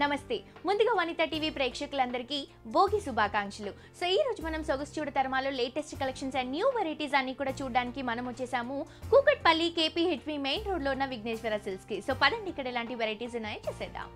నమస్తే ముందుగా వనిత టీవీ ప్రేక్షకులందరికీ భోగి శుభాకాంక్షలు సో ఈ రోజు మనం సొగసు చూడ తరమాలో latest collections and new varieties అన్ని కూడా చూడడానికి మనం వచ్చేసాము కూకట్పల్లి KPHB మెయిన్ రోడ్ లో ఉన్న విఘ్నేశ్వర సిల్క్స్ కి సో పదండి ఇక్కడ ఎలాంటి వెరైటీస్ ఉన్నాయో చూసేద్దాం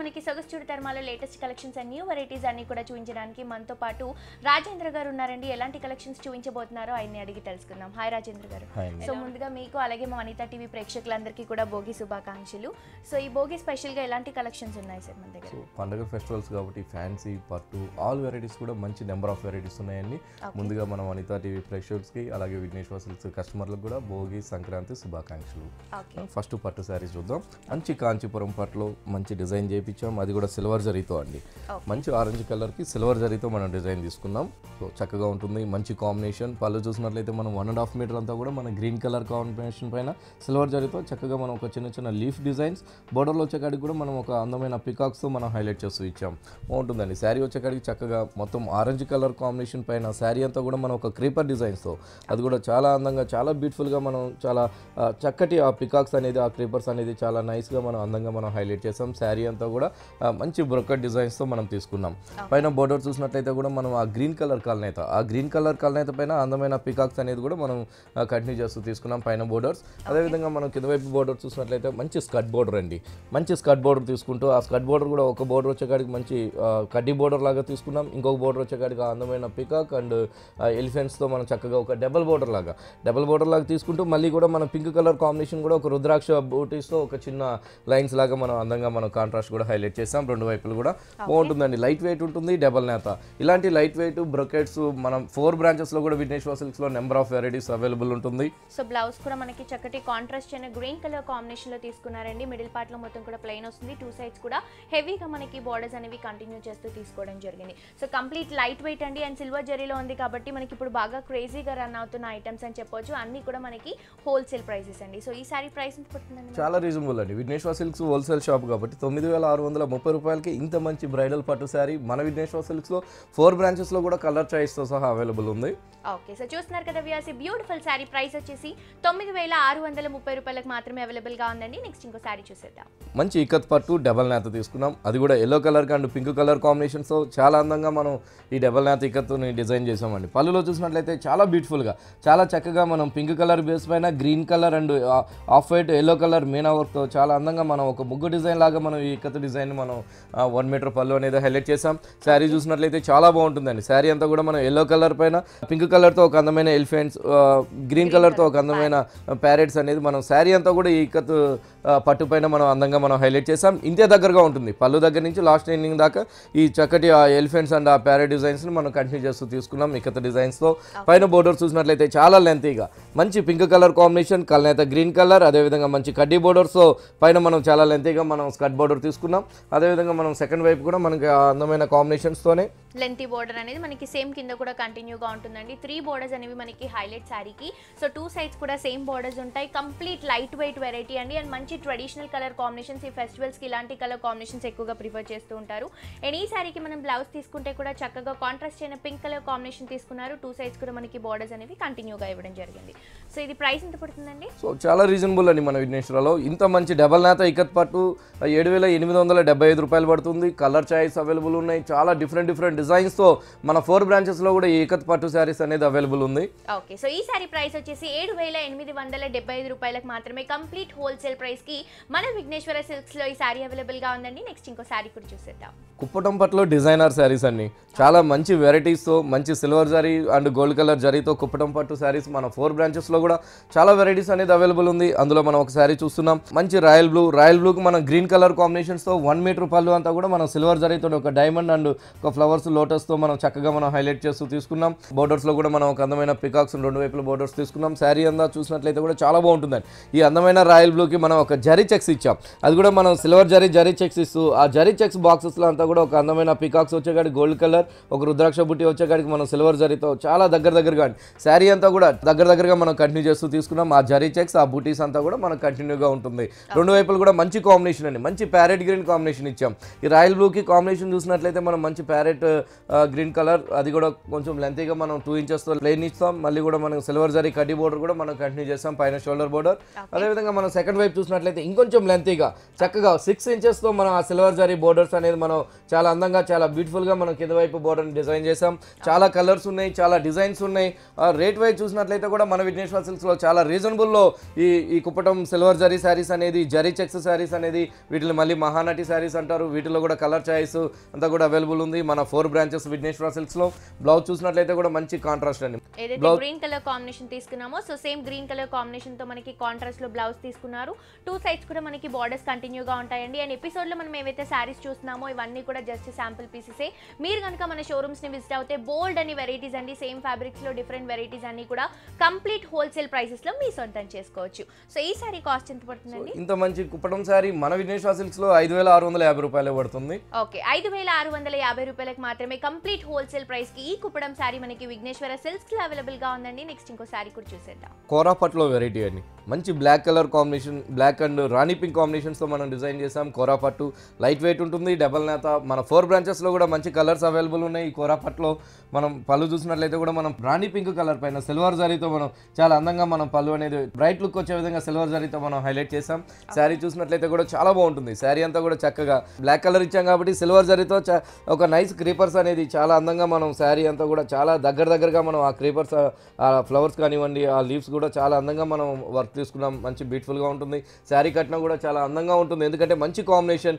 మనకి సగస్ చూడ తర్మాలో latest collections and new varieties అన్ని కూడా చూపించడానికి మనతో పాటు రాజేంద్ర గారు ఉన్నారండి ఎలాంటి కలెక్షన్స్ చూపించబోతున్నారో ఆయన్ని అడిగి తెలుసుకుందాం హాయ్ రాజేంద్ర గారు సో ముందుగా మీకు అలాగే మా వనిత టీవీ ప్రేక్షకులందరికీ కూడా భోగి శుభాకాంక్షలు సో ఈ భోగి స్పెషల్ గా ఎలాంటి కలెక్షన్స్ ఉన్నాయి సార్ మన దగ్గర సో పండుగ ఫెస్టివల్స్ కాబట్టి ఫ్యాన్సీ పట్టు ఆల్ వెరైటీస్ కూడా మంచి నెంబర్ ఆఫ్ వెరైటీస్ ఉన్నాయండి ముందుగా మన వనిత టీవీ ప్రేక్షకులకి అలాగే విఘ్నేశ్వర సిల్క్స్ కస్టమర్లకు కూడా భోగి సంక్రాంతి శుభాకాంక్షలు ఫస్ట్ పట్టు సారీస్ చూద్దాం మంచి కాంచీపురం పట్టులో మంచి డిజైన్ చేయించాం అది కూడా సిల్వర్ జరీతో అండి మంచి ఆరెంజ్ కలర్కి సిల్వర్ జరీతో మనం డిజైన్ తీసుకున్నాం సో చక్కగా ఉంటుంది మంచి కాంబినేషన్ పళ్ళు చూసినట్లయితే మనం 1.5 మీటర్ అంతా కూడా మన గ్రీన్ కలర్ కాంబినేషన్ పైన సిల్వర్ జరీతో చక్కగా మనం ఒక చిన్న చిన్న లీఫ్ డిజైన్స్ బోర్డర్లో వచ్చేకాడికి కూడా మనం ఒక అందమైన పికాక్స్తో మనం హైలైట్ చేస్తూ ఇచ్చాం బాగుంటుందండి శారీ వచ్చేకాడికి చక్కగా మొత్తం ఆరెంజ్ కలర్ కాంబినేషన్ పైన శారీ అంతా కూడా మనం ఒక క్రీపర్ డిజైన్స్తో అది కూడా చాలా అందంగా చాలా బ్యూటిఫుల్గా మనం చాలా చక్కటి ఆ పికాక్స్ అనేది ఆ క్రీపర్స్ అనేది చాలా నైస్గా మనం అందంగా మనం హైలైట్ చేసాం శారీ అంతా కూడా మంచి బ్రోకెట్ డిజైన్స్తో మనం తీసుకున్నాం పైన బోర్డర్ చూసినట్లయితే కూడా మనం ఆ గ్రీన్ కలర్ కల్నేత పైన అందమైన పికాక్స్ అనేది కూడా మనం కంటిన్యూ చేస్తూ తీసుకున్నాం పైన బోర్డర్స్ అదేవిధంగా మనం కింద వైపు బోర్డర్ చూసినట్లయితే మంచి స్కర్ట్ బోర్డర్ అండి మంచి స్కర్ట్ బోర్డర్ తీసుకుంటూ ఆ స్కర్ట్ బోర్డర్ కూడా ఒక బోర్డర్ వచ్చేకాడికి మంచి కడ్డీ బోర్డర్ లాగా తీసుకున్నాం ఇంకొక బోర్డర్ వచ్చేకాడికి అందమైన పికాక్ అండ్ ఎలిఫెంట్స్తో మనం చక్కగా ఒక డబల్ బోర్డర్ లాగా తీసుకుంటూ మళ్ళీ కూడా మనం పింక్ కలర్ కాంబినేషన్ కూడా ఒక రుద్రాక్ష బూటీస్తో ఒక చిన్న లైన్స్ లాగా మనం అందంగా మనం కాంట్రాస్ట్ కూడా హైలైట్ చేసాం రెండు వైపులు కూడా బాగుంటుందండి లైట్ వెయిట్ ఉంటుంది డబల్ నేత ఇలాంటి లైట్ వెయిట్ బ్రోకెట్స్ మనం 4 branches లో కూడా విఘ్నేశ్వర సిల్క్స్ లో నెంబర్ ఆఫ్ వెరైటీస్ అవైలబుల్ ఉంటుంది సో బ్లౌజ్ కూడా మనకి చక్కటి కాంట్రాస్ట్ అయిన గ్రీన్ కలర్ కాంబినేషన్ లో తీసుకున్నారండి మిడిల్ పార్ట్ లో మొత్తం కూడా ప్లెయిన్ వస్తుంది 2 sides కూడా హెవీగా మనకి బోర్డర్స్ అనేవి కంటిన్యూ చేస్తూ తీసుకోవడం జరిగింది సో కంప్లీట్ లైట్ వెయిట్ అండి అండ్ సిల్వర్ జరీలో ఉంది కాబట్టి మనకి ఇప్పుడు బాగా క్రేజీగా రన్ అవుతున్న ఐటమ్స్ అని చెప్పొచ్చు అన్ని కూడా మనకి హోల్సేల్ ప్రైసెస్ అండి సో ఈ సారీ ప్రైస్ చాలా రీజనబుల్ అండి విఘ్నేశ్వర సిల్క్స్ హోల్సేల్ షాప్ కాబట్టి 9,630 రూపాయలకి ఇంత మంచి బ్రైడల్ పట్టు శారీ మన విఘ్నేశ్వర సిల్క్స్ లో 4 branches లో కూడా కలర్ చాయిస్ తో సహా అవైలబుల్ ఉంది ఓకే సో చూస్తున్నారు కదా వ్యాసి బ్యూటిఫుల్ శారీ ప్రైస్ వచ్చేసి 9,630 రూపాయలకు మాత్రమే అవైలబుల్ గా ఉందండి నెక్స్ట్ ఇంకో శారీ చూసేద్దాం మంచి ఇక్కత్ పట్టు డబల్ నేత తీసుకున్నాం అది కూడా yellow colour and pink colour combination తో చాలా అందంగా మనం ఈ డబల్ నేత ఇక్కత్ ని డిజైన్ చేసామండి పళ్ళులో చూసినట్లయితే చాలా బ్యూటిఫుల్ గా చాలా చక్కగా మనం పింక్ కలర్ బేస్ పైన green colour and off white yellow colour meena work తో చాలా అందంగా మనం ఒక ముగ్గు డిజైన్ లాగా మనం ఈ ఇక్కత్ డిజైన్ మనం 1 మీటర్ పళ్ళు అనేది హైలైట్ చేసాం శారీ చూసినట్లయితే చాలా బాగుంటుందండి శారీ అంతా కూడా మనం ఎల్లో కలర్ పైన పింక్ కలర్తో ఒక అందమైన ఎలిఫెంట్స్ గ్రీన్ కలర్తో ఒక అందమైన ప్యారెట్స్ అనేది మనం శారీ అంతా కూడా ఈ ఇక్కత్ పట్టు పైన మనం అందంగా మనం హైలైట్ చేసాం ఇంతే దగ్గరగా ఉంటుంది పళ్ళు దగ్గర నుంచి లాస్ట్ ఎండింగ్ దాకా ఈ చక్కటి ఆ ఎలిఫెంట్స్ అండ్ ఆ ప్యారెట్ డిజైన్స్ని మనం కంటిన్యూ చేస్తూ తీసుకున్నాం ఇక్కత్ డిజైన్స్తో పైన బోర్డర్ చూసినట్లయితే చాలా లెంతీగా మంచి పింక్ కలర్ కాంబినేషన్ కల్నేత గ్రీన్ కలర్ అదేవిధంగా మంచి కడ్డీ బోర్డర్స్తో పైన మనం చాలా లెంతీగా మనం స్కర్ట్ బోర్డర్ తీసుకున్నాం అదేవిధంగా మనం సెకండ్ వైపు కూడా మనకి అందమైన కాంబినేషన్స్తోనే లెంతీ బోర్డర్ అనేది మనకి సేమ్ కింద కూడా కంటిన్యూగా ఉంటుందండి 3 borders అనేవి మనకి హైలైట్ శారీకి సో 2 sides కూడా సేమ్ బోర్డర్స్ ఉంటాయి కంప్లీట్ లైట్ వెయిట్ వెరైటీ అండి అండ్ మంచి ట్రెడిషనల్ కలర్ కాంబినేషన్స్ ఈ ఫెస్టివల్స్కి ఇలాంటి కలర్ కాంబినేషన్స్ ఎక్కువగా ప్రిఫర్ చేస్తూ ఉంటారు అండ్ ఈ శారీకి మనం బ్లౌజ్ తీసుకుంటే కూడా చక్కగా కాంట్రాస్ట్ అయిన పింక్ కలర్ కాంబినేషన్ తీసుకున్నారు 2 sides కూడా మనకి బోర్డర్స్ అనేవి కంటిన్యూగా ఇవ్వడం జరిగింది సో ఇది ప్రైస్ ఎంత పడుతుందండి సో చాలా రీజనబుల్ అండి మన విఘ్నేశ్వరలో ఇంత మంచి డబల్ నేత ఇక్కత్ పట్టు 7,875 రూపాయలు పడుతుంది కలర్ చాయిస్ అవైలబుల్ ఉన్నాయి చాలా డిఫరెంట్ డిజైన్స్తో మన 4 branches లో కూడా ఏకత్ పట్టు శారీస్ అనేది అవైలబుల్ ఉంది ఓకే సో ఈ సారీ ప్రైస్ వచ్చేసి 7,875 రూపాయలకు మాత్రమే కంప్లీట్ హోల్సేల్ ప్రైస్ కి మన విఘ్నేశ్వర సిల్క్స్ లో ఈ సారీ అవైలబుల్ గా ఉందండి నెక్స్ట్ ఇంకో సారీ కూడా చూసేద్దాం కుప్పడం పట్టులో డిజైనర్ శారీస్ అన్ని చాలా మంచి వెరైటీస్ తో మంచి silver zari and gold colour జరీతో కుప్పడం పట్టు శారీస్ మన 4 branches లో కూడా చాలా వెరైటీస్ అనేది అవైలబుల్ ఉంది అందులో మనం ఒక శారీ చూస్తున్నాం మంచి రాయల్ బ్లూకి మనం గ్రీన్ కలర్ కాంబినేషన్స్ తో 1 మీటర్ పళ్ళు అంతా కూడా మనం సిల్వర్ జరీతో ఒక డైమండ్ అండ్ ఒక ఫ్లవర్స్ లోటస్ తో మనం చక్కగా మనం హైలైట్ చేస్తూ తీసుకున్నాం బోర్డర్స్ లో కూడా మనం ఒక అందమైన పికాక్స్ రెండు వైపుల బోర్డర్స్ తీసుకున్నాం శారీ అంతా చూసినట్లయితే కూడా చాలా బాగుంటుందండి ఈ అందమైన రాయల్ బ్లూకి మనం ఒక జరీ చెక్స్ ఇచ్చాం అది కూడా మనం సిల్వర్ జరీ చెక్స్ ఇస్తూ ఆ జరీ చెక్స్ బాక్సెస్ లో అంతా కూడా ఒక అందమైన పికాక్స్ వచ్చేకాడికి గోల్డ్ కలర్ ఒక రుద్రాక్ష బుట్టి వచ్చేకాడికి మనం సిల్వర్ జరీతో చాలా దగ్గరగా శారీ అంతా కూడా దగ్గరగా మనం కంటిన్యూ చేస్తూ తీసుకున్నాం ఆ జరీ చెక్స్ ఆ బుటీస్ అంతా కూడా మనం కంటిన్యూగా ఉంటుంది రెండు వైపులు కూడా మంచి కాంబినేషన్ అండి మంచి ప్యారెట్ గ్రీన్ కాంబినేషన్ ఇచ్చాం ఈ రాయల్ బ్లూకి కాంబినేషన్ చూసినట్లయితే మనం మంచి ప్యారెట్ green color అది కూడా కొంచెం లెంత్ గా మనం 2 ఇంచెస్ తో ప్లేన్ ఇస్తాం మళ్ళీ కూడా మనం సిల్వర్ జరీ కడ్డీ బోర్డర్ కూడా మనం కంటిన్యూ చేస్తాం పైన షోల్డర్ బోర్డర్ అదే విధంగా మనం సెకండ్ వైపు చూసినట్లయితే ఇంకొంచెం లెంత్ గా చక్కగా 6 ఇంచెస్ తో మనం ఆ సిల్వర్ జరీ బోర్డర్స్ అనేది మనం చాలా అందంగా చాలా బ్యూటిఫుల్ గా మనం కింద వైపు బోర్డర్ ని డిజైన్ చేసాం చాలా కలర్స్ ఉన్నాయి చాలా డిజైన్స్ ఉన్నాయి రేట్ వైస్ చూసినట్లయితే కూడా మన విఘ్నేశ్వర సిల్క్స్ లో చాలా రీజనబుల్ లో ఈ కుప్పటం సిల్వర్ జరీ సారీస్ అనేది జరీ చెక్స్ సారీస్ అనేది వీటిలో మళ్ళీ మహానటి సారీస్ అంటారు వీటిలో కూడా కలర్ చాయిస్ అంతా కూడా అవైలబుల్ ఉంది మన 4 బ్రాంచెస్ విఘ్నేశ్వర సిల్క్స్ లో బ్లౌజ్ చూసినట్లయితే కూడా మంచి కాంట్రాస్ట్ అండి ఏదైతే గ్రీన్ కలర్ కాంబినేషన్ తీసుకున్నామో so same green colour combination తో మనకి కాంట్రాస్ట్ లో బ్లౌజ్ తీసుకున్నారు 2 సైడ్స్ కూడా మనకి బోర్డర్స్ కంటిన్యూ గా ఉంటాయండి అండ్ ఎపిసోడ్ లో మనం ఏవైతే సారీస్ చూస్తున్నామో ఇవన్నీ కూడా జస్ట్ శాంపుల్ పీసెస్ మీరు గనుక మన షోరూమ్స్ ని విజిట్ అవుతే బోల్డ్ అని వెరైటీస్ అండి సేమ్ ఫ్యాబ్రిక్స్ లో డిఫరెంట్ వెరైటీస్ అన్ని కూడా కంప్లీట్ హోల్సేల్ ప్రైసెస్ లో మీ సొంతం చేసుకోవచ్చు సో ఈ సారీ కాస్ట్ ఎంత పడుతుందండి ఇంత మంచి కుప్పడం సారీ మన విఘ్నేశ్వర సిల్క్స్ లో 5650 రూపాయలే పడుతుంది ఓకే 5650 రూపాయలకు మాత్రమే కంప్లీట్ హోల్సేల్ ప్రైస్ కి ఈ కుప్పడం సారీ మనకి విఘ్నేశ్వర సిల్క్స్ లో అవైలబుల్ గా ఉందండి నెక్స్ట్ ఇంకో సారీ కూడా చూసేద్దాం కోరాపట్లో వెరైటీ అండి మంచి black colour combination black and rani pink combinations తో మనం డిజైన్ చేసాం కోరాపట్టు లైట్ వెయిట్ ఉంటుంది డబల్ నేత మన 4 బ్రాంచెస్ లో కూడా మంచి కలర్స్ అవైలబుల్ ఉన్నాయి ఈ కోరాపట్లో మనం పళ్ళు చూసినట్లయితే కూడా మనం రాణి పింక్ కలర్ పైన సిల్వర్ జరీతో మనం చాలా అందంగా మనం పళ్ళు అనేది బ్రైట్ లుక్ వచ్చే విధంగా సిల్వర్ జరీతో మనం హైలైట్ చేసాం శారీ చూసినట్లయితే కూడా చాలా బాగుంటుంది శారీ అంతా కూడా చక్కగా బ్లాక్ కలర్ ఇచ్చాం కాబట్టి సిల్వర్ జరీతో ఒక నైస్ క్రీపర్స్ అనేది చాలా అందంగా మనం శారీ అంతా కూడా చాలా దగ్గరగా మనం ఆ క్రీపర్స్ ఆ ఫ్లవర్స్ కానివ్వండి ఆ లీవ్స్ కూడా చాలా అందంగా మనం వర్క్ తీసుకున్నాం మంచి బ్యూటిఫుల్ గా ఉంటుంది శారీ కట్న కూడా చాలా అందంగా ఉంటుంది ఎందుకంటే మంచి కాంబినేషన్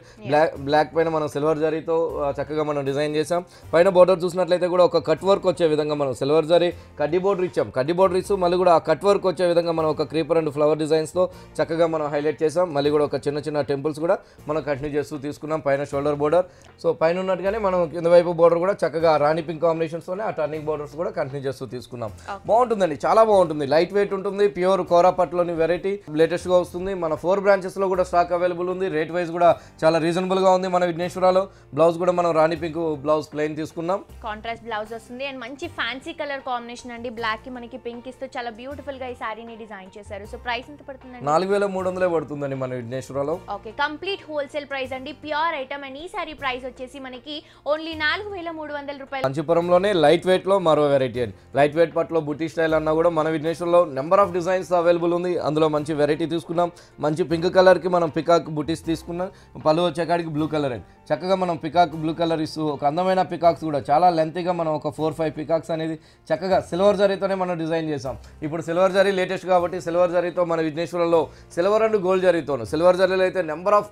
బ్లాక్ పైన మనం సిల్వర్ జరీతో చక్కగా మనం డిజైన్ చేసాం పైన బోర్డర్ చూసినట్లయితే కూడా ఒక కట్ వర్క్ వచ్చే విధంగా మనం సిల్వర్ జరీ కడ్డీ బోర్డర్ ఇచ్చాం కడ్డీ బోర్డర్ ఇస్తూ మళ్ళీ కూడా ఆ కట్ వర్క్ వచ్చే విధంగా మనం ఒక క్రీపర్ అండ్ ఫ్లవర్ డిజైన్స్ తో చక్కగా మనం హైలైట్ చేసాం మళ్ళీ కూడా ఒక చిన్న టెంపుల్స్ కూడా మనం కంటిన్యూ చేస్తూ తీసుకున్నాం పైన షోల్డర్ బోర్డర్ సో పైన ఉన్నట్టుగానే మనం కింద వైపు బోర్డర్ కూడా చక్కగా రాణి పింక్ కాంబినేషన్స్ తోనే ఆ టర్నింగ్ బోర్డర్స్ కూడా కంటిన్యూ చేస్తూ తీసుకున్నాం బాగుంటుందండి చాలా బాగుంటుంది లైట్ వెయిట్ ఉంటుంది ప్యూర్ కోరాపట్ లోని వెరైటీ లేటెస్ట్ గా వస్తుంది మన 4 బ్రాంచెస్ లో కూడా స్టాక్ అవైలబుల్ ఉంది రేట్ వైస్ కూడా చాలా రీజనబుల్ గా ఉంది మన విఘ్నేశ్వరాలో బ్లౌజ్ కూడా మనం రాణి పింక్ బ్లౌజ్ ప్లెయిన్ తీసుకున్నాం కాంట్రాస్ట్ బ్లౌజ్ వస్తుంది అండ్ మంచి ఫ్యాన్సీ కలర్ కాంబినేషన్ అండి బ్లాక్ కి మనకి పింక్ ఇస్తూ చాలా బ్యూటిఫుల్ గా ఈ సారీని డిజైన్ చేశారు సో ప్రైస్ ఎంత పడుతుందండి 4300 పడుతుందండి మన విఘ్నేశ్వరాలో ఓకే కంప్లీట్ హోల్సేల్ ప్రైస్ అండి ప్యూర్ ఐటమ్ అండ్ ఈ సారీ ప్రైస్ వచ్చేసి మనకి ఓన్లీ 4300 రూపాయలు కాంచీపురంలోనే లైట్ వెయిట్ లో మరో వెరైటీ అండి లైట్ వెయిట్ పట్లో బుటీ స్టైల్ అన్నా కూడా మన విఘ్నేశ్వరంలో నెంబర్ ఆఫ్ డిజైన్స్ అవైలబుల్ ఉంది అందులో మంచి వెరైటీ తీసుకున్నాం మంచి పింక్ కలర్ కి మనం పికాక్ బుటీస్ తీసుకున్నాం పళ్ళు వచ్చేకాడికి బ్లూ కలర్ అండి చక్కగా మనం పికాక్ బ్లూ కలర్ ఇస్తూ ఒక అందమైన పికాక్స్ కూడా చాలా లెంతీగా మనం ఒక 4-5 పికాక్స్ అనేది చక్కగా సిల్వర్ జరీతోనే మనం డిజైన్ చేసాం ఇప్పుడు సిల్వర్ జరీ లేటెస్ట్ కాబట్టి సిల్వర్ జరీతో మన విఘ్నేశ్వరంలో సిల్వర్ అండ్ గోల్డ్ జరీతోను సిల్వర్ జరీలో అయితే నెంబర్ ఆఫ్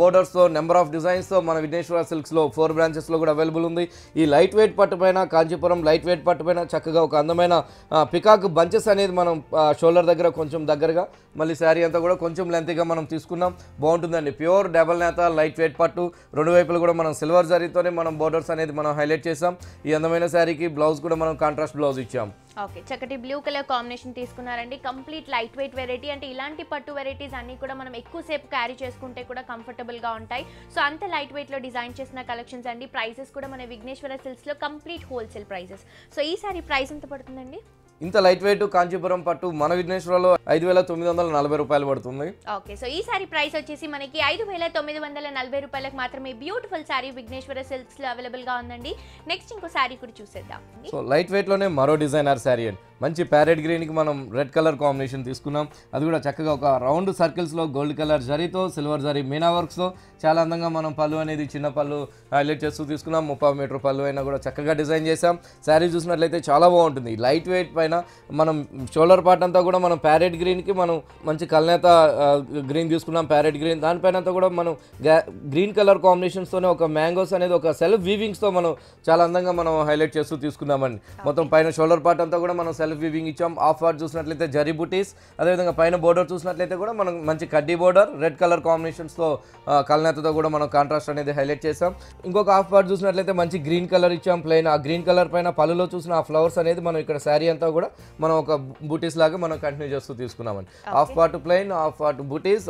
బోర్డర్స్తో నెంబర్ ఆఫ్ డిజైన్స్తో మన విఘ్నేశ్వర సిల్క్స్లో 4 బ్రాంచెస్లో కూడా అవైలబుల్ ఉంది ఈ లైట్ వెయిట్ పట్టు పైన కాంచీపురం లైట్ వెయిట్ పట్టు పైన చక్కగా ఒక అందమైన పికాక్ బంచెస్ అనేది మనం షోల్డర్ దగ్గర కొంచెం దగ్గరగా మళ్ళీ శారీ అంతా కూడా కొంచెం లెంతీగా మనం తీసుకున్నాం బాగుంటుందండి ప్యూర్ డబల్ నేత లైట్ వెయిట్ పట్టు 2 వైపులు కూడా మనం సిల్వర్ జరీతోనే మనం బోర్డర్స్ అనేది మనం హైలైట్ చేసాం ఈ అందమైన శారీకి బ్లౌజ్ కూడా మనం కాంట్రాస్ట్ బ్లౌజ్ ఇచ్చాం ఓకే చక్కటి బ్లూ కలర్ కాంబినేషన్ తీసుకున్నారండి కంప్లీట్ లైట్ వెయిట్ వెరైటీ అంటే ఇలాంటి పట్టు వెరైటీస్ అన్ని కూడా మనం ఎక్కువసేపు క్యారీ చేసుకుంటే కూడా కంఫర్టబుల్ గా ఉంటాయి సో అంత లైట్ వెయిట్ లో డిజైన్ చేసిన కలెక్షన్స్ అండి ప్రైసెస్ కూడా మన విఘ్నేశ్వర సిల్క్స్ లో కంప్లీట్ హోల్సేల్ ప్రైసెస్ సో ఈ సారీ ప్రైస్ ఎంత పడుతుందండి ఇంత లైట్ వెయిట్ కాంచీపురం పట్టు మన విఘ్నేశ్వరలో 5940 రూపాయలు పడుతుంది ఓకే సో ఈ సారీ ప్రైస్ వచ్చేసి మనకి 5940 రూపాయలకు మాత్రమే బ్యూటిఫుల్ సారీ విఘ్నేశ్వర సిల్క్స్ లో అవైలబుల్ గా ఉందండి నెక్స్ట్ ఇంకో సారీ కూడా చూసేద్దాం సో లైట్ వెయిట్ లోనే మరో డిజైనర్ సారీ అండి మంచి ప్యారెట్ గ్రీన్కి మనం రెడ్ కలర్ కాంబినేషన్ తీసుకున్నాం అది కూడా చక్కగా ఒక రౌండ్ సర్కిల్స్లో గోల్డ్ కలర్ జరీతో సిల్వర్ జరీ మీనా వర్క్స్తో చాలా అందంగా మనం పళ్ళు అనేది చిన్న పళ్ళు హైలైట్ చేస్తూ తీసుకున్నాం 30 మీటర్ పళ్ళు అయినా కూడా చక్కగా డిజైన్ చేసాం శారీ చూసినట్లయితే చాలా బాగుంటుంది లైట్ వెయిట్ పైన మనం షోల్డర్ పార్ట్ అంతా కూడా మనం ప్యారెట్ గ్రీన్కి మనం మంచి కల్నేత గ్రీన్ తీసుకున్నాం ప్యారెట్ గ్రీన్ దానిపైన అంతా కూడా మనం గ్రీన్ కలర్ కాంబినేషన్స్తోనే ఒక మ్యాంగోస్ అనేది ఒక సెల్ఫ్ వీవింగ్స్తో మనం చాలా అందంగా మనం హైలైట్ చేస్తూ తీసుకున్నామండి మొత్తం పైన షోల్డర్ పార్ట్ అంతా కూడా మనం సెల్ఫ్ వీవింగ్ ఇచ్చాం ఆఫ్ వార్డ్ చూసినట్లయితే జరీ బుటీస్ అదేవిధంగా పైన బోర్డర్ చూసినట్లయితే కూడా మనం మంచి కడ్డీ బోర్డర్ రెడ్ కలర్ కాంబినేషన్స్తో కల్నేతతో కూడా మనం కాంట్రాస్ట్ అనేది హైలైట్ చేసాం ఇంకొక ఆఫ్ వార్డ్ చూసినట్లయితే మంచి గ్రీన్ కలర్ ఇచ్చాం ప్లెయిన్ ఆ గ్రీన్ కలర్ పైన పళ్ళులో చూసిన ఆ ఫ్లవర్స్ అనేది మనం ఇక్కడ శారీ అంతా కూడా మనం ఒక బుటీస్ లాగా మనం కంటిన్యూ చేస్తూ తీసుకున్నామని of ward plain of ward బుటీస్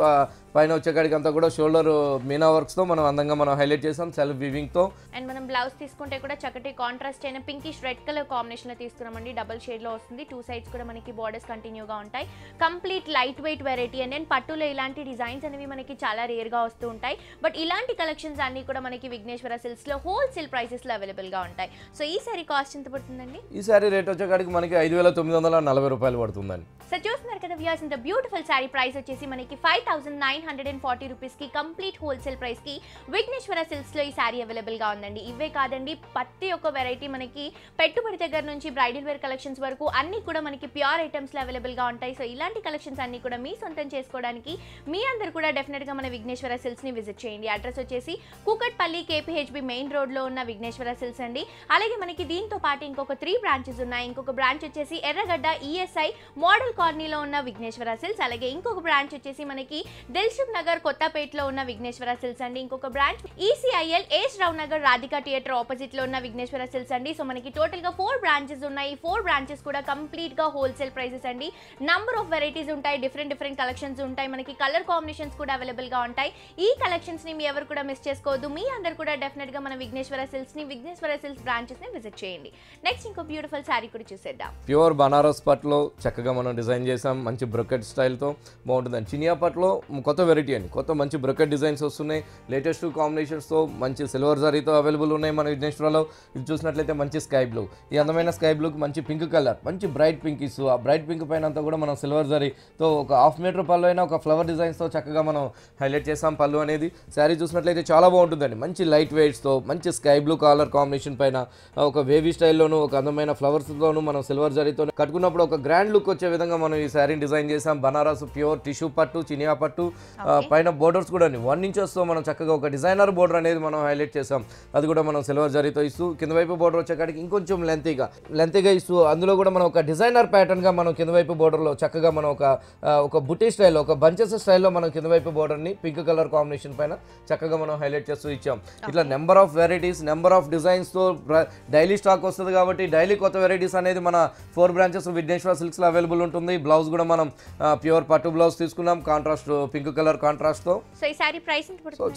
పైన వచ్చేకాడికి అంతా కూడా షోల్డర్ మీనా వర్క్స్ తో మనం అందంగా మనం హైలైట్ చేసాం సెల్ఫ్ వీవింగ్ తో అండ్ మనం బ్లౌజ్ తీసుకుంటే కూడా చక్కటి కాంట్రాస్ట్ అయిన పింకిష్ రెడ్ కలర్ కాంబినేషన్ లో తీసుకున్నామండి డబుల్ షేడ్ లో వస్తుంది వస్తుంది టూ సైడ్స్ కూడా మనకి బోర్డర్స్ కంటిన్యూ గా ఉంటాయి complete light weight variety and then పట్టులో ఇలాంటి డిజైన్స్ అనేవి మనకి చాలా రేర్ గా వస్తూ ఉంటాయి బట్ ఇలాంటి కలెక్షన్స్ అన్ని కూడా మనకి విఘ్నేశ్వర సిల్క్స్ లో హోల్సేల్ ప్రైసెస్ లో అవైలబుల్ గా ఉంటాయి సో ఈ సారీ కాస్ట్ ఎంత పడుతుందండి ఈ సారీ రేట్ వచ్చేకాడికి మనకి 5940 రూపాయలు పడుతుందండి సో చూస్తున్నారు కదా వ్యూయర్స్ ఇంత బ్యూటిఫుల్ సారీ ప్రైస్ వచ్చేసి మనకి 5940 రూపాయస్ కి కంప్లీట్ హోల్సేల్ ప్రైస్ కి విఘ్నేశ్వర సిల్క్స్ లో ఈ సారీ అవైలబుల్ గా ఉందండి ఇవే కాదండి ప్రతి ఒక్క వెరైటీ మనకి పెట్టుబడి దగ్గర నుంచి బ్రైడల్ వేర్ కలెక్షన్స్ వరకు అన్ని కూడా మనకి ప్యూర్ ఐటమ్స్ లో అవైలబుల్ గా ఉంటాయి సో ఇలాంటి కలెక్షన్స్ అన్ని కూడా మీ సొంతం చేసుకోవడానికి మీ అందరూ కూడా డెఫినెట్ గా మన విఘ్నేశ్వర సిల్క్స్ ని విజిట్ చేయండి అడ్రస్ వచ్చేసి కుకట్పల్లి KPHB మెయిన్ రోడ్ లో ఉన్న విఘ్నేశ్వర సిల్క్స్ అండి అలాగే మనకి దీంతో పాటు ఇంకొక 3 బ్రాంచెస్ ఉన్నాయి ఇంకొక బ్రాంచ్ వచ్చేసి ఎర్రగడ్డ ESI మోడల్ కార్నీలో ఉన్న విఘ్నేశ్వర సిల్క్స్ అలాగే ఇంకొక బ్రాంచ్ వచ్చేసి మనకి దిల్షుగ్ నగర్ కొత్తపేటలో ఉన్న విఘ్నేశ్వర సిల్క్స్ అండి ఇంకొక branch ECIL Rao Nagar Radhika theatre opposite లో ఉన్న విఘ్నేశ్వర సిల్క్స్ అండి సో మనకి టోటల్ గా 4 బ్రాంచెస్ ఉన్నాయి 4 బ్రాంచెస్ కూడా కంప్లీట్ గా హోల్సేల్ ప్రైసెస్ అండి నంబర్ ఆఫ్ వెరైటీస్ ఉంటాయి డిఫరెంట్ కలెక్షన్స్ ఉంటాయి మనకి కలర్ కాంబినేషన్స్ కూడా అవైలబుల్ గా ఉంటాయి ఈ కలెక్షన్స్ ని మీ ఎవరు కూడా మిస్ చేసుకోవద్దు మీ అందరూ కూడా డెఫినెట్ గా మన విఘ్నేశ్వర సిల్క్స్ బ్రాంచెస్ ని విజిట్ చేయండి నెక్స్ట్ ఇంకో బ్యూటిఫుల్ సారీ కూడా చూసేద్దాం ప్యూర్ బనారస్ పట్టులో చక్కగా మనం డిజైన్ చేసాం మంచి బ్రొకెట్ స్టైల్ తో బాగుంటుందండి చినియా పట్టులో కొత్త వెరైటీ అండి కొత్త మంచి బ్రొకెట్ డిజైన్స్ వస్తున్నాయి లేటెస్ట్ కాంబినేషన్స్ తో మంచి సిల్వర్ జారీతో అవైలబుల్ ఉన్నాయి మన విఘ్నేశ్వరలో ఇది చూసినట్లయితే మంచి స్కై బ్లూ ఈ అందమైన స్కై బ్లూకి మంచి పింక్ కలర్ మంచి బ్రైట్ పింక్ ఇస్తూ ఆ బ్రైట్ పింక్ పైన అంతా కూడా మనం సిల్వర్ జారీతో ఒక హాఫ్ మీటర్ పళ్ళు అయినా ఒక ఫ్లవర్ డిజైన్స్తో చక్కగా మనం హైలైట్ చేసాం పళ్ళు అనేది శారీ చూసినట్లయితే చాలా బాగుంటుందండి మంచి లైట్ వెయిట్స్తో మంచి స్కై బ్లూ కలర్ కాంబినేషన్ పైన ఒక వేవీ స్టైల్లోనూ ఒక అందమైన ఫ్లవర్స్తోనూ మనం సిల్వర్ జారీతో కట్టుకున్నప్పుడు ఒక గ్రాండ్ లుక్ వచ్చే విధంగా మనం ఈ శారీని డిజైన్ చేసాం బనారస్ ప్యూర్ టిష్యూ పట్టు చినియా పట్టు పైన బోర్డర్స్ కూడా 1 ఇంచెస్తో మనం చక్కగా ఒక డిజైనర్ బోర్డర్ అనేది మనం హైలైట్ చేసాం అది కూడా మనం సిల్వర్ జరీతో ఇస్తూ కింద వైపు బోర్డర్ వచ్చేకాడికి ఇంకొంచెం లెంతీగా ఇస్తూ అందులో కూడా మనం ఒక డిజైనర్ ప్యాటర్న్గా మనం కింద వైపు బోర్డర్లో చక్కగా మనం ఒక బుటీ స్టైల్లో ఒక బంచెస్ స్టైల్లో మనం కింద వైపు బోర్డర్ని పింక్ కలర్ కాంబినేషన్ పైన చక్కగా మనం హైలైట్ చేస్తూ ఇచ్చాం ఇట్లా number of varieties number of డిజైన్స్తో డైలీ స్టాక్ వస్తుంది కాబట్టి డైలీ కొత్త వెరైటీస్ అనేది మన 4 బ్రాంచెస్ విఘ్నేశ్వర సిల్క్స్లో అవైలబుల్ ఉంటుంది బ్లౌజ్ కూడా మనం ప్యూర్ పట్టు బ్లౌజ్ తీసుకున్నాం కాంట్రాస్ట్ పింక్ కలర్ కాంట్రాస్ట్ తో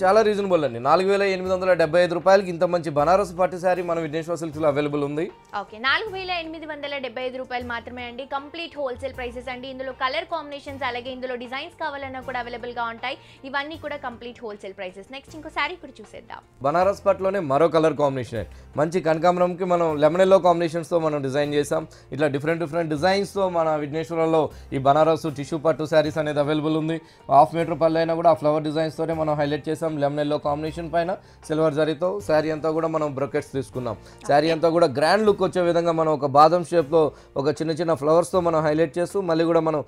చాలా రీజనబుల్ అండి 4875 రూపాయలకి ఇంత మంచి బనారస్ పట్టు సారీ మన విఘ్నేశ్వర సిల్క్స్ లో అవైలబుల్ ఉంది ఓకే 4875 రూపాయలు మాత్రమే అండి కంప్లీట్ హోల్సేల్ ప్రైసెస్ అండి ఇందులో కలర్ కాంబినేషన్స్ అలాగే ఇందులో డిజైన్స్ కావాలన్నా కూడా అవైలబుల్ గా ఉంటాయి ఇవన్నీ కూడా కంప్లీట్ హోల్సేల్ ప్రైసెస్ నెక్స్ట్ ఇంకో సారీ కూడా చూసేద్దాం బనారస్ పట్టులోనే మరో కలర్ కాంబినేషన్ మంచి కనకాంబరంకి మనం లెమన్ ఎల్లో కాంబినేషన్స్ తో మనం డిజైన్ చేసాం ఇట్లా డిఫరెంట్ డిజైన్స్ తో మన విఘ్నేశ్వరలో ఈ బనారస్ టిష్యూ పట్టు శారీస్ అనేది అవైలబుల్ ఉంది హాఫ్ మీటర్ పళ్ళు అయినా కూడా ఆ ఫ్లవర్ డిజైన్స్తోనే మనం హైలైట్ చేసాం లెమన్ ఎల్లో కాంబినేషన్ పైన సిల్వర్ జరీతో శారీ అంతా కూడా మనం బ్రొకెట్స్ తీసుకున్నాం శారీ అంతా కూడా గ్రాండ్ లుక్ వచ్చే విధంగా మనం ఒక బాదం షేప్లో ఒక చిన్న ఫ్లవర్స్తో మనం హైలైట్ చేస్తూ మళ్ళీ కూడా మనం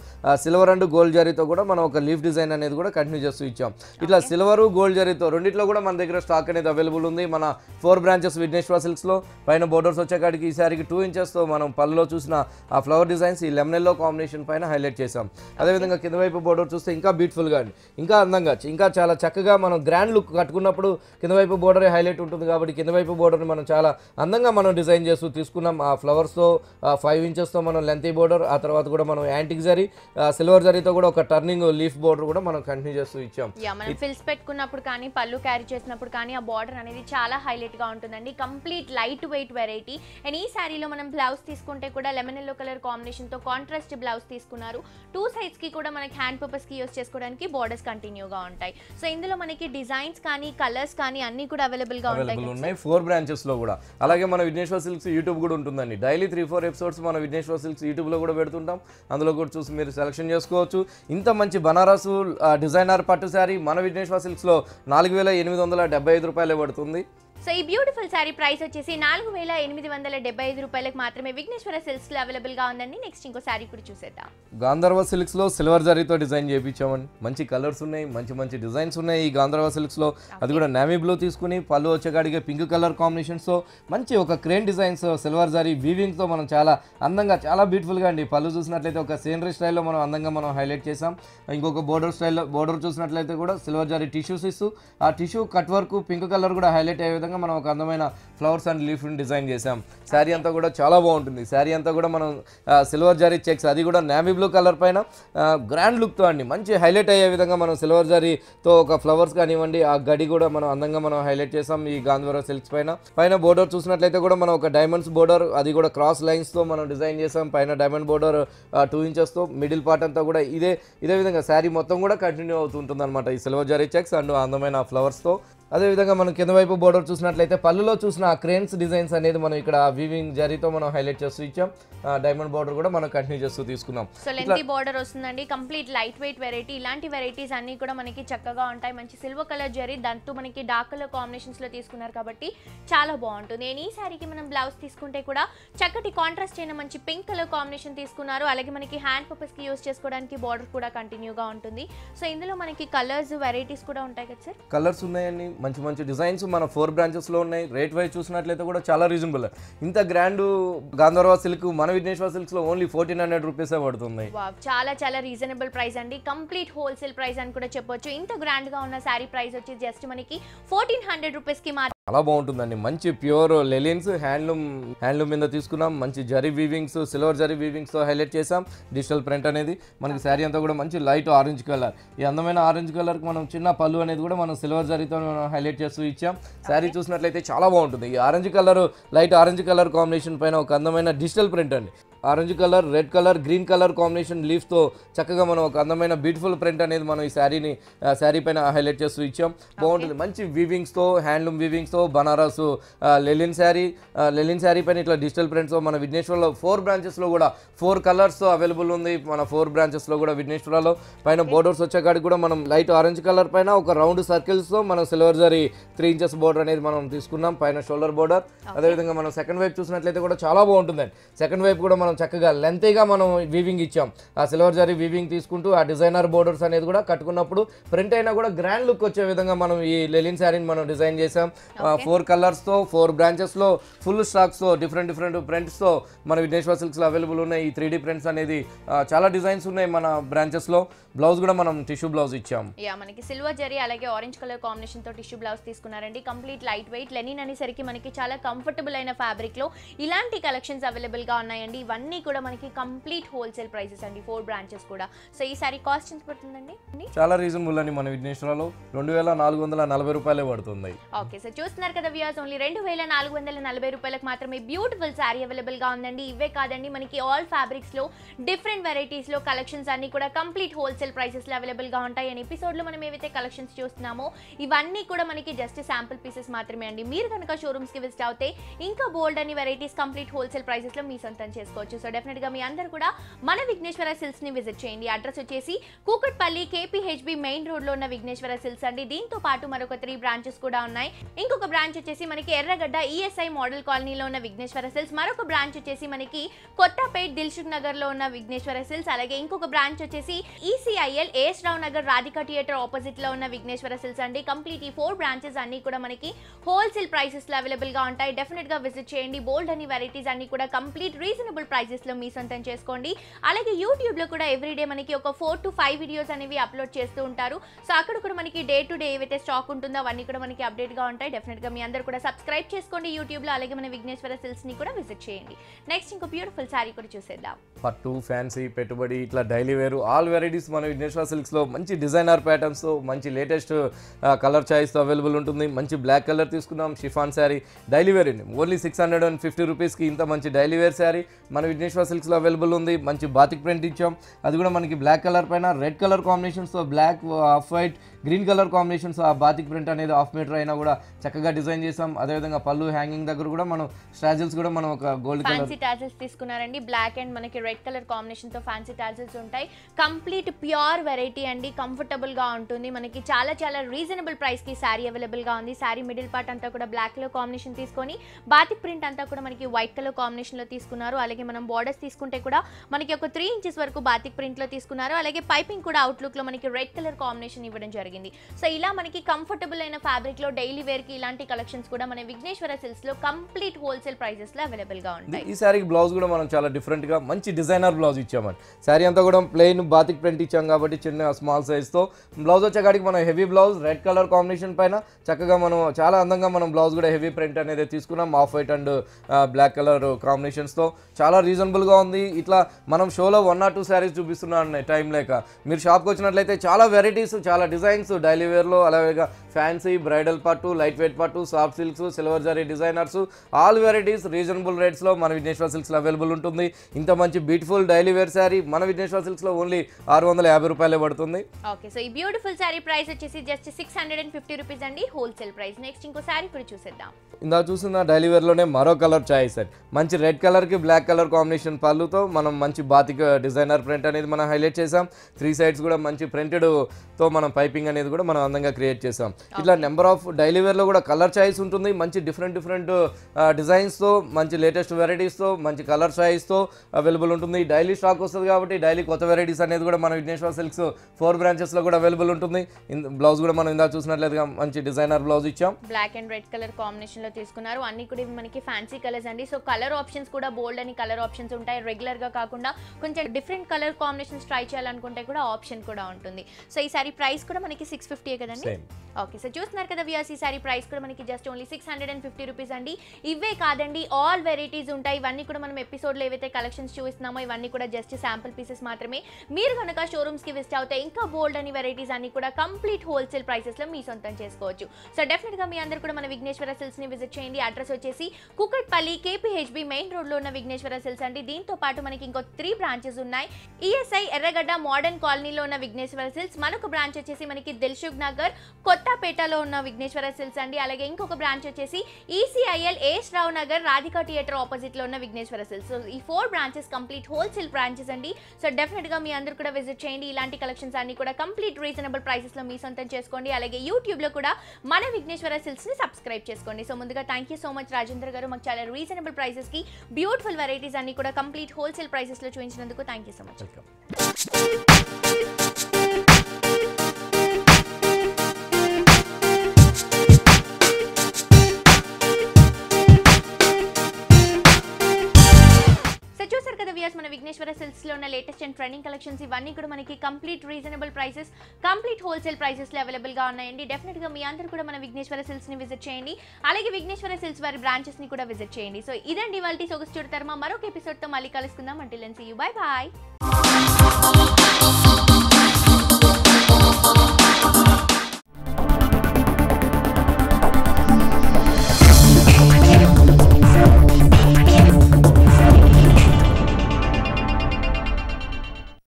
సిల్వర్ అండ్ గోల్డ్ జరీతో కూడా మనం ఒక లీఫ్ డిజైన్ అనేది కూడా కంటిన్యూ చేస్తూ ఇచ్చాం ఇట్లా సిల్వర్ గోల్డ్ జరీతో రెండిట్లో కూడా మన దగ్గర స్టాక్ అనేది అవైలబుల్ ఉంది మన 4 బ్రాంచెస్ విఘ్నేశ్వర సిల్క్స్లో పైన బోర్డర్స్ వచ్చేకాడికి ఈ శారీకి 2 ఇంచెస్తో మనం పళ్ళులో చూసిన ఆ ఫ్లవర్ డిజైన్స్ ఈ లెమన్ ఎల్లో కాంబినేషన్ పైన హైలైట్ చేసాం అదేవిధంగా కింద వైపు బోర్డర్ చూస్తే ఇంకా బ్యూటిఫుల్గా అండి ఇంకా అందంగా ఇంకా చాలా చక్కగా మనం గ్రాండ్ లుక్ కట్టుకున్నప్పుడు కింద వైపు బోర్డరే హైలైట్ ఉంటుంది కాబట్టి కింద వైపు బోర్డర్ని మనం చాలా అందంగా మనం డిజైన్ చేస్తూ తీసుకున్నాం ఆ ఫ్లవర్స్తో 5 ఇంచెస్తో మనం లెంతీ బోర్డర్ ఆ తర్వాత కూడా మనం యాంటిక్ జరీ సిల్వర్ జరీతో కూడా ఒక టర్నింగ్ లీఫ్ బోర్డర్ కూడా మనం కంటిన్యూ చేస్తూ ఇచ్చాం ఫిల్స్ పెట్టుకున్నప్పుడు కానీ పళ్ళు క్యారీ చేసినప్పుడు కానీ ఆ బోర్డర్ అనేది చాలా హైలైట్గా ఉంటుందండి complete light weight variety and ఈ శారీలో మనం బ్లౌజ్ తీసుకుంటే కూడా లెమన్ ఎల్లో కలర్ కాంబినేషన్తో కాంట్రాస్ట్ బ్లౌజ్ తీసుకున్నారు 2 సైడ్స్ కి కూడా మనకి హ్యాండ్ పర్పస్ కి యూస్ చేసుకోవడానికి బోర్డర్స్ కంటిన్యూగా ఉంటాయి సో ఇందులో మనకి డిజైన్స్ కానీ కలర్స్ కానీ అన్ని కూడా అవైలబుల్ గా ఉంటాయి 4 బ్రాంచెస్ లో కూడా అలాగే మన విఘ్నేశ్వర సిల్క్స్ యూట్యూబ్ కూడా ఉంటుందండి డైలీ 3-4 ఎపిసోడ్స్ మన విఘ్నేశ్వర సిల్క్స్ యూట్యూబ్ లో కూడా పెడుతుంటాం అందులో కూడా చూసి మీరు సెలెక్షన్ చేసుకోవచ్చు ఇంత మంచి బనారస్ డిజైనర్ పట్టు శారీ మన విఘ్నేశ్వర సిల్క్స్ లో 4875 రూపాయలే పడుతుంది సో ఈ బ్యూటిఫుల్ సారీ ప్రైస్ వచ్చేసి 4875 రూపాయలకు మాత్రమే విఘ్నేశ్వర సిల్క్స్ లో అవైలబుల్ గా ఉందండి నెక్స్ట్ ఇంకో సారీ కూడా చూసేద్దాం గాంధర్వ సిల్క్స్ లో సిల్వర్ జరీతో డిజైన్ చేయించామండి మంచి కలర్స్ ఉన్నాయి మంచి డిజైన్స్ ఉన్నాయి ఈ గాంధర్వ సిల్క్స్ లో అది కూడా నేవీ బ్లూ తీసుకుని పళ్ళు వచ్చేకాడిగా పింక్ కలర్ కాంబినేషన్స్ తో మంచి ఒక crane designs silver zari weaving తో మనం చాలా అందంగా చాలా బ్యూటిఫుల్ గా అండి పళ్ళు చూసినట్లయితే ఒక సీనరీ స్టైల్లో మనం అందంగా మనం హైలైట్ చేసాం ఇంకొక బోర్డర్ స్టైల్లో బోర్డర్ చూసినట్లయితే కూడా సిల్వర్ జరీ టిష్యూస్ ఇస్తూ ఆ tissue cut work pink colour కూడా హైలైట్ అయ్యే విధంగా విధంగా మనం ఒక అందమైన ఫ్లవర్స్ అండ్ లీఫ్ డిజైన్ చేసాం. సారీ అంతా కూడా చాలా బాగుంటుంది. సారీ అంతా కూడా మనం సిల్వర్ జారీ చెక్స్, అది కూడా నేవీ బ్లూ కలర్ పైన గ్రాండ్ లుక్తో అండి మంచి హైలైట్ అయ్యే విధంగా మనం సిల్వర్ జారీతో ఒక ఫ్లవర్స్ కానివ్వండి, ఆ గడి కూడా మనం అందంగా మనం హైలైట్ చేసాం ఈ గాంధీవరం సిల్క్స్ పైన. పైన బోర్డర్ చూసినట్లయితే కూడా మనం ఒక డైమండ్స్ బోర్డర్, అది కూడా క్రాస్ లైన్స్తో మనం డిజైన్ చేసాం. పైన డైమండ్ బోర్డర్ 2 ఇంచెస్తో, మిడిల్ పార్ట్ అంతా కూడా ఇదే విధంగా శారీ మొత్తం కూడా కంటిన్యూ అవుతుంటుంది అనమాట ఈ సిల్వర్ జరీ చెక్స్ అండ్ అందమైన ఫ్లవర్స్తో. అదేవిధంగా మనం కింద వైపు బోర్డర్ చూసినట్లయితే పళ్ళులో చూసిన ఆ క్రేన్స్ డిజైన్స్ అనేది మనం ఇక్కడ వీవింగ్ జరీతో మనం హైలైట్ చేస్తూ ఇచ్చాం. డైమండ్ బోర్డర్ కూడా మనం కంటిన్యూ చేస్తూ తీసుకున్నాం. సో లెంతీ బోర్డర్ వస్తుందండి, కంప్లీట్ లైట్ వెయిట్ వెరైటీ. ఇలాంటి వెరైటీస్ అన్ని కూడా మనకి చక్కగా ఉంటాయి. మంచి సిల్వర్ కలర్ జరీ, దాంతో మనకి డార్క్ కలర్ కాంబినేషన్స్ లో తీసుకున్నారు కాబట్టి చాలా బాగుంటుంది. నేను ఈ సారీకి మనం బ్లౌజ్ తీసుకుంటే కూడా చక్కటి కాంట్రాస్ట్ అయిన మంచి పింక్ కలర్ కాంబినేషన్ తీసుకున్నారు. అలాగే మనకి హ్యాండ్ పర్పస్ కి యూజ్ చేసుకోవడానికి బోర్డర్ కూడా కంటిన్యూగా ఉంటుంది. సో ఇందులో మనకి కలర్స్ వెరైటీస్ కూడా ఉంటాయి కదా సార్? కలర్స్ ఉన్నాయండి, మంచి మంచి డిజైన్స్ మన 4 బ్రాంచెస్లో ఉన్నాయి. రేట్ వైజ్ చూసినట్లయితే కూడా చాలా రీజనబుల్. ఇంత గ్రాండ్ గాంధర్వ సిల్క్ మన విఘ్నేశ్వర సిల్క్స్లో ఓన్లీ 1400 రూపీస్ పడుతుంది. చాలా చాలా రీజనబుల్ ప్రైస్ అండి, కంప్లీట్ హోల్సేల్ ప్రైస్ అని కూడా చెప్పొచ్చు. ఇంత గ్రాండ్గా ఉన్న శారీ ప్రైస్ వచ్చి జస్ట్ మనకి 1400 రూపీస్కి మాత్రం. చాలా బాగుంటుందండి, మంచి ప్యూర్ లెలిన్స్ హ్యాండ్లూమ్ మీద తీసుకున్నాం. మంచి జరీ వీవింగ్స్, సిల్వర్ జరీ వీవింగ్స్తో హైలైట్ చేసాం. డిజిటల్ ప్రింట్ అనేది మనకి శారీ అంతా కూడా మంచి లైట్ ఆరెంజ్ కలర్. ఈ అందమైన ఆరెంజ్ కలర్కి మనం చిన్న పళ్ళు అనేది కూడా మనం సిల్వర్ జరీతో హైలైట్ చేస్తూ ఇచ్చాం. శారీ చూసినట్లయితే చాలా బాగుంటుంది. ఈ orange colour, light orange colour combination పైన ఒక అందమైన డిజిటల్ ప్రింట్ అండి. Orange colour, red colour, green colour combination లీఫ్తో చక్కగా మనం ఒక అందమైన బ్యూటిఫుల్ ప్రింట్ అనేది మనం ఈ శారీ పైన హైలైట్ చేస్తూ ఇచ్చాం. బాగుంటుంది, మంచి వీవింగ్స్తో, హ్యాండ్లూమ్ వీవింగ్స్తో బనారస్ లెలిన్ శారీ పైన ఇట్లా డిజిటల్ ప్రింట్స్తో మన విఘ్నేశ్వరలో 4 బ్రాంచెస్లో కూడా 4 కలర్స్తో అవైలబుల్ ఉంది. మన 4 బ్రాంచెస్లో కూడా విఘ్నేశ్వరలో పైన బోర్డర్స్ వచ్చేకాడికి కూడా మనం లైట్ ఆరెంజ్ కలర్ పైన ఒక రౌండ్ సర్కిల్స్తో మనం సిల్వర్ జరీ 3 ఇంచెస్ బోర్డర్ అనేది మనం తీసుకున్నాం. పైన షోల్డర్ బోర్డర్. అదేవిధంగా మనం సెకండ్ వైపు చూసినట్లయితే కూడా చాలా బాగుంటుందండి. సెకండ్ వైపు కూడా మనం చక్కగా లెంతీగా మనం వీవింగ్ ఇచ్చాం. ఆ సిల్వర్ జరీ వీవింగ్ తీసుకుంటూ ఆ డిజైనర్ బోర్డర్స్ అనేది కూడా కట్టుకున్నప్పుడు ప్రింట్ అయినా కూడా గ్రాండ్ లుక్ వచ్చే విధంగా మనం ఈ లెలిన్ శారీని మనం డిజైన్ చేసాం. 4 కలర్స్తో, 4 బ్రాంచెస్లో, ఫుల్ స్టాక్స్తో, డిఫరెంట్ ప్రింట్స్తో మన విఘ్నేశ్వర సిల్క్స్లో అవైలబుల్ ఉన్నాయి. ఈ 3D ప్రింట్స్ అనేది చాలా డిజైన్స్ ఉన్నాయి మన బ్రాంచెస్లో. బ్లౌజ్ కూడా మనం టిష్యూ బ్లౌజ్ ఇచ్చాం. మనకి సిల్వర్ జరీ అలాగే ఆరెంజ్ కలర్ కాంబినేషన్ తో టిష్యూ బ్లౌజ్ తీసుకున్నారండి. కంప్లీట్ లైట్ వెయిట్ లెనిన్ అనేసరికి మనకి చాలా కంఫర్టబుల్ అయిన ఫ్యాబ్రిక్ లో ఇలాంటి కలెక్షన్స్ అవైలబుల్ గా ఉన్నాయండి. ఇవన్నీ కూడా మనకి కంప్లీట్ హోల్సేల్ ప్రైసెస్ అండి, 4 బ్రాంచెస్ కూడా. సో ఈ సారీ కాస్ట్ ఎంత పడుతుందండి? చాలా రీజనబుల్ అండి, మన విఘ్నేశ్వరలో 2440 రూపాయలే పడుతుంది. ఓకే సార్, చూస్తున్నారు కదా వ్యూయర్స్, ఓన్లీ 2440 రూపాయలకు మాత్రమే బ్యూటిఫుల్ సారీ అవైలబుల్ గా ఉందండి. ఇవే కాదండి, మనకి ఆల్ ఫ్యాబ్రిక్స్ లో డిఫరెంట్ వెరైటీస్ లో కలెక్షన్స్ అన్ని కూడా కంప్లీట్ హోల్సేల్ ప్రైసెస్ లో అవైలబుల్ గా ఉంటాయి. అండ్ ఎపిసోడ్ లో మనం ఏవైతే కలెక్షన్స్ చూస్తున్నామో ఇవన్నీ కూడా మనకి జస్ట్ శాంపుల్ పీసెస్ మాత్రమే అండి. మీరు కనుక షోరూమ్స్ కి విజిట్ అవుతే ఇంకా బోల్డ్ అని వెరైటీస్ కంప్లీట్ హోల్సేల్ ప్రైసెస్ లో మీ సొంతం చేసుకోవచ్చు. సో డెఫినెట్ గా మీ అందరూ కూడా మన విఘ్నేశ్వర సిల్క్స్ ని విజిట్ చేయండి. అడ్రస్ వచ్చేసి కూకట్పల్లి KPHB మెయిన్ రోడ్ లో ఉన్న విఘ్నేశ్వర సిల్క్స్ అండి. దీంతో పాటు మరొక 3 బ్రాంచెస్ కూడా ఉన్నాయి. ఇంకొక బ్రాంచ్ వచ్చేసి మనకి ఎర్రగడ్డ ESI మోడల్ కాలనీలో ఉన్న విఘ్నేశ్వర సిల్క్స్, మరొక బ్రాంచ్ వచ్చేసి మనకి కొత్తపేట దిల్షుగ్ నగర్ లో ఉన్న విఘ్నేశ్వర సిల్క్స్, అలాగే ఇంకొక బ్రాంచ్ వచ్చేసి ECIL Nagar Radhika theatre opposite లో ఉన్న విఘ్నేశ్వర సిల్క్స్ అండి. కంప్లీట్ ఈ 4 బ్రాంచెస్ అన్ని కూడా మనకి హోల్సేల్ ప్రైసెస్ లో అవైలబుల్ గా ఉంటాయి. డెఫినెట్ గా విజిట్ చేయండి. బోల్డ్ అని వెరైటీస్ అన్ని కూడా కంప్లీట్ రీజనబుల్ ప్రైసెస్ లో మీ సొంతం చేసుకోండి. అలాగే యూట్యూబ్ లో కూడా ఎవ్రీడే మనకి ఒక 4 to 5 వీడియోస్ అనేవి అప్లోడ్ చేస్తూ ఉంటారు. సో అక్కడ కూడా మనకి డే టు డే ఏవైతే స్టాక్ ఉంటుందో అవన్నీ కూడా మనకి అప్డేట్ గా ఉంటాయి. డెఫినెట్ గా మీ అందరూ కూడా సబ్స్క్రైబ్ చేసుకోండి యూట్యూబ్ లో. అలాగే మన విఘ్నేశ్వర సిల్క్స్ ని కూడా విజిట్ చేయండి. నెక్స్ట్ ఇంకో బ్యూటిఫుల్ సారీ కూడా చూసేద్దాం. పట్టు, ఫ్యాన్సీ, పెట్టుబడి, ఇట్లా డైలీ వేరు ఆల్ వెరైటీస్ మన విఘ్నేశ్వర సిల్క్స్ లో మంచి డిజైనర్ ప్యాటర్న్స్ తో మంచి లేటెస్ట్ కలర్ చాయిస్ తో అవైలబుల్ ఉంటుంది. మంచి బ్లాక్ కలర్ తీసుకున్నాం. షిఫాన్ శారీ డైలీ వేర్ అండి, ఓన్లీ 650 రూపీస్కి ఇంత మంచి డైలీ వేర్ శారీ మన విఘ్నేశ్వర సిల్క్స్లో అవైలబుల్ ఉంది. మంచి బాతిక్ ప్రింట్ ఇచ్చాం. అది కూడా మనకి బ్లాక్ కలర్ పైన రెడ్ కలర్ కాంబినేషన్స్తో, black, off white, green colour combinations, ఆ బాతిక్ ప్రింట్ అనేది 1/2 మీటర్ అయినా కూడా చక్కగా డిజైన్ చేసాం. అదేవిధంగా పళ్ళు హ్యాంగింగ్ దగ్గర కూడా మనం స్టాజిల్స్ కూడా మనం ఒక గోల్డ్ కలర్ టాజిల్స్ తీసుకున్నారండి. బ్లాక్ అండ్ మనకి రెడ్ కలర్ కాంబినేషన్తో ఫ్యాన్సీ టాజిల్స్ ఉంటాయి. కంప్లీట్ ప్యూర్ వెరైటీ అండి, కంఫర్టబుల్గా ఉంటుంది. మనకి చాలా చాలా రీజనబుల్ ప్రైస్కి శారీ అవైలబుల్గా ఉంది. శారీ మిడిల్ పార్ట్ అంతా కూడా బ్లాక్ కలర్ కాంబినేషన్ తీసుకొని బాతిక్ ప్రింట్ అంతా కూడా మనకి వైట్ కలర్ కాంబినేషన్లో తీసుకున్నారు. అలాగే మనం బోర్డర్స్ తీసుకుంటే కూడా మనకి ఒక 3 ఇంచెస్ వరకు బాతిక్ ప్రింట్లో తీసుకున్నారు. అలాగే పైపింగ్ కూడా అవుట్లుక్లో మనకి రెడ్ కలర్ కాంబినేషన్ ఇవ్వడం జరిగింది. జరిగింది సో ఇలా మనకి కంఫర్టబుల్ అయిన ఫ్యాబ్రిక్ లో డైలీ వేర్ కి ఇలాంటి కలెక్షన్స్ కూడా మన విఘ్నేశ్వర సిల్క్స్ లో కంప్లీట్ హోల్సేల్ ప్రైసెస్ లో అవైలబుల్ గా ఉంటాయి ఈ సారీకి బ్లౌజ్ కూడా మనం చాలా డిఫరెంట్ గా మంచి డిజైనర్ బ్లౌజ్ ఇచ్చామండి సారీ అంతా కూడా ప్లెయిన్ బాతిక్ ప్రింట్ ఇచ్చాం కాబట్టి చిన్న స్మాల్ సైజ్ తో బ్లౌజ్ వచ్చేకాడికి మనం heavy blouse red colour combination పైన చక్కగా మనం చాలా అందంగా మనం బ్లౌజ్ కూడా హెవీ ప్రింట్ అనేది తీసుకున్నాం off white and black colour combinations తో చాలా రీజనబుల్ గా ఉంది ఇట్లా మనం షోలో 1 or 2 సారీస్ చూపిస్తున్నాను టైం లేక మీరు షాప్కి వచ్చినట్లయితే చాలా వెరైటీస్ చాలా డిజైన్స్ డైలీ వేర్లో అలాగే ఫ్యాన్సీ బ్రైడల్ పట్టు లైట్ వెయిట్ పట్టు soft silks silver zari designers all varieties reasonable రేట్స్లో మన విఘ్నేశ్వర సిల్క్స్లో అవైలబుల్ ఉంటుంది ఇంత మంచి బ్యూటిఫుల్ డైలీ వేర్ శారీ మన విఘ్నేశ్వర సిల్క్స్లో ఓన్లీ ₹650 పడుతుంది ఓకే సో ఈ బ్యూటిఫుల్ శారీ ప్రైస్ వచ్చేసి జస్ట్ ₹650 అండి హోల్సేల్ ప్రైస్ నెక్స్ట్ ఇంకో శారీ కూడా చూసేద్దాం ఇందా చూసిన డైలీ వేర్లోనే మరో కలర్ చాయిస్ అండి మంచి రెడ్ కలర్కి బ్లాక్ కలర్ కాంబినేషన్ పళ్ళుతో మనం మంచి బాతిక్ డిజైనర్ ప్రింట్ అనేది మనం హైలైట్ చేసాం 3 సైడ్స్ కూడా మంచి ప్రింటెడ్తో మనం పైపింగ్ అనేది కూడా మనం అందంగా క్రియేట్ చేసాం ఇట్లా నెంబర్ ఆఫ్ డైలీ వేర్లో కూడా కలర్ చాయిస్ ఉంటుంది మంచి డిఫరెంట్ డిజైన్స్తో మంచి లేటెస్ట్ వెరైటీస్తో మంచి కలర్ చాయిస్తో అవైలబుల్ ఉంటుంది డైలీ స్టాక్ వస్తుంది కాబట్టి డైలీ కొత్త వెరైటీస్ అనేది కూడా మన విఘ్నేశ్వర సిల్క్స్ 4 బ్రాంచెస్లో కూడా అవైలబుల్ ఉంటుంది బ్లౌజ్ కూడా మనం ఇందా చూసినట్లయితే మంచి డిజైనర్ బ్లౌజ్ ఇచ్చాం black and red colour combination తీసుకున్నారు అన్ని కూడా మనకి ఫ్యాన్సీ కలర్స్ అండి సో కలర్ ఆప్షన్స్ కూడా బోల్డ్ అని కలర్ ఆప్షన్స్ ఉంటాయి రెగ్యులర్ గా కాకుండా కొంచెం డిఫరెంట్ కలర్ కాంబినేషన్స్ ట్రై చేయాలనుకుంటే కూడా ఆప్షన్ కూడా ఉంటుంది సో ఈ సారీ ప్రైస్ కూడా మనకి ₹650 కదండి ఓకే సో చూస్తున్నారు కదా వ్యూస్ ఈ సారీ ప్రైస్ కూడా మనకి జస్ట్ ఓన్లీ ₹650 అండి ఇవే కాదండి ఆల్ వెరైటీస్ ఉంటాయి ఇవన్నీ కూడా మనం ఎపిసోడ్లో ఏవైతే కలెక్షన్స్ చూస్తున్నామో ఇవన్నీ కూడా జస్ట్ శాంపుల్ పీసెస్ మాత్రమే మీరు కనుక షోరూమ్స్కి విజిట్ అవుతాయి ఇంకా బోల్డ్ అని వెరైటీస్ అన్ని కూడా కంప్లీట్ హోల్సేల్ ప్రైసెస్లో మీ సొంతం చేసుకోవచ్చు సో డెఫినెట్గా మీ అందరూ కూడా మన విఘ్నేశ్వర సిల్క్స్ని విజిట్ చేయండి అడ్రస్ వచ్చేసి కుకట్పల్లి KPHB మెయిన్ రోడ్లో ఉన్న విఘ్నేశ్వర సిల్క్స్ అండి దీంతో పాటు మనకి ఇంకో 3 బ్రాంచెస్ ఉన్నాయి ESI ఎర్రగడ్డ మోడర్న్ కాలనీలో ఉన్న విఘ్నేశ్వర సిల్క్స్ మరొక బ్రాంచ్ వచ్చేసి మనకి దిల్షుగ్ నగర్ కొత్తపేటలో ఉన్న విఘ్నేశ్వర సిల్క్స్ అండి అలాగే ఇంకొక బ్రాంచ్ వచ్చేసి ECIL రావు నగర్ రాధికా థియేటర్ ఆపోజిట్లో ఉన్న విఘ్నేశ్వర సిల్క్స్ సో ఈ 4 బ్రాంచెస్ కంప్లీట్ హోల్సేల్ బ్రాంచెస్ అండి సో డెఫినెట్గా మీ అందరూ కూడా విజిట్ చేయండి ఇలాంటి కలెక్షన్స్ అన్ని కూడా కంప్లీట్ రీజనబుల్ ప్రైసెస్లో మీ సొంతం చేసుకోండి అలాగే యూట్యూబ్లో కూడా మన విఘ్నేశ్వర సిల్క్స్ని సబ్స్క్రైబ్ చేసుకోండి సో ముందుగా thank you so much Rajendra garu మాకు చాలా రీజనబుల్ ప్రైసెస్ కి బ్యూటిఫుల్ వెరైటీస్ అన్ని కూడా కంప్లీట్ హోల్సేల్ ప్రైసెస్ లో చూపించినందుకు థ్యాంక్ యూ సో మచ్ మన విఘ్నేశ్వర సిల్క్స్ లో ఉన్న లేటెస్ట్ అండ్ ట్రెండింగ్ కలెక్షన్స్ ఇవన్నీ కూడా మనకి complete reasonable prices complete wholesale prices లో అవైలబుల్ గా ఉన్నాయండి డెఫినెట్ గా మీ అందరూ కూడా మన విఘ్నేశ్వర సిల్క్స్ ని విజిట్ చేయండి అలాగే విఘ్నేశ్వర సిల్క్స్ వారి బ్రాంచెస్ ని కూడా విజిట్ చేయండి సో ఇదండి ఇవాల్టి సొగసు చూడతారు మరొక ఎపిసోడ్ తో మళ్ళీ కలుసుకుందాం until then see you bye by